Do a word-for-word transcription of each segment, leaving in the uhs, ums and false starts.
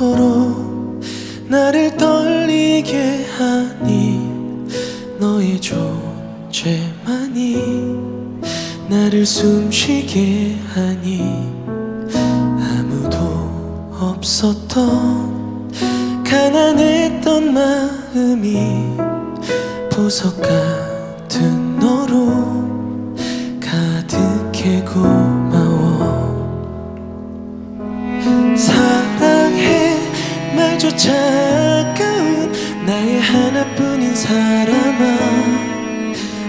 그토록 나를 떨리게 하니 너의 존재만이 나를 숨쉬게 하니 아무도 없었던 가난했던 마음이 보석 같은 너로 가득해 고마워. 사랑해 말조차 아까운 나의 하나뿐인 사람아,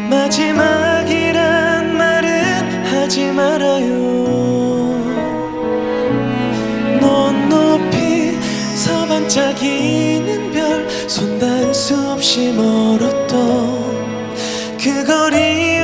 마지막이란 말은 하지 말아요. 넌 높이서 반짝이는 별, 손 닿을 수 없이 멀었던 그 거리